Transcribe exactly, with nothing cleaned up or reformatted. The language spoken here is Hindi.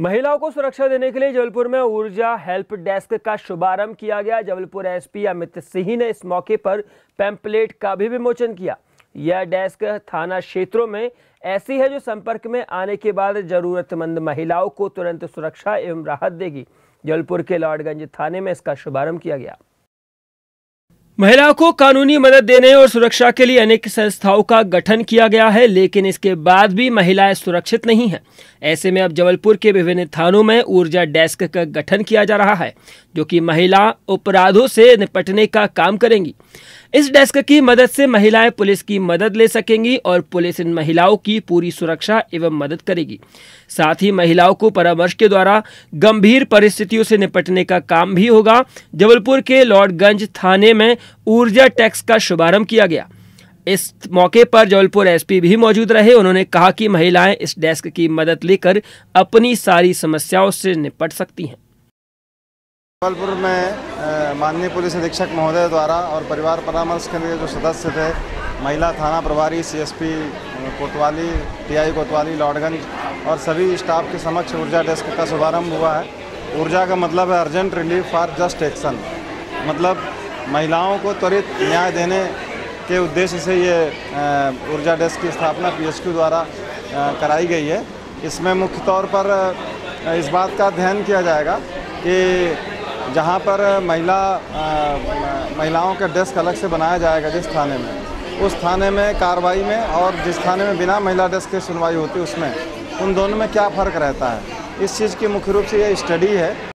महिलाओं को सुरक्षा देने के लिए जबलपुर में ऊर्जा हेल्पडेस्क का शुभारंभ किया गया। जबलपुर एसपी अमित सिंह ने इस मौके पर पैम्पलेट का भी विमोचन किया। यह डेस्क थाना क्षेत्रों में ऐसी है जो संपर्क में आने के बाद जरूरतमंद महिलाओं को तुरंत सुरक्षा एवं राहत देगी। जबलपुर के लॉर्डगंज थाने में इसका शुभारंभ किया गया। महिलाओं को कानूनी मदद देने और सुरक्षा के लिए अनेक संस्थाओं का गठन किया गया है, लेकिन इसके बाद भी महिलाएं सुरक्षित नहीं हैं। ऐसे में अब जबलपुर के विभिन्न थानों में ऊर्जा डेस्क का गठन किया जा रहा है, जो कि महिला अपराधों से निपटने का काम करेंगी। इस डेस्क की मदद से महिलाएं पुलिस की मदद ले सकेंगी और पुलिस इन महिलाओं की पूरी सुरक्षा एवं मदद करेगी। साथ ही महिलाओं को परामर्श के द्वारा गंभीर परिस्थितियों से निपटने का काम भी होगा। जबलपुर के लॉर्डगंज थाने में ऊर्जा टैक्स का शुभारंभ किया गया। इस मौके पर जबलपुर एसपी भी मौजूद रहे। उन्होंने कहा कि महिलाएं इस डेस्क की मदद लेकर अपनी सारी समस्याओं से निपट सकती हैं। जबलपुर में माननीय पुलिस अधीक्षक महोदय द्वारा और परिवार परामर्श केंद्र के जो सदस्य थे, महिला थाना प्रभारी, सीएसपी कोतवाली, टीआई कोतवाली लॉर्डगंज और सभी स्टाफ के समक्ष ऊर्जा डेस्क का शुभारंभ हुआ है। ऊर्जा का मतलब है urgent relief for just action, मतलब महिलाओं को त्वरित न्याय देने के उद्देश्य से ये ऊर्जा डेस्क की स्थापना पीएसक्यू द्वारा कराई गई है। इसमें मुख्य तौर पर इस बात का ध्यान किया जाएगा कि जहाँ पर महिला महिलाओं का डेस्क अलग से बनाया जाएगा, जिस थाने में उस थाने में कार्रवाई में और जिस थाने में बिना महिला डेस्क की सुनवाई होती है उसमें, उन दोनों में क्या फ़र्क रहता है, इस चीज़ की मुख्य रूप से ये स्टडी है।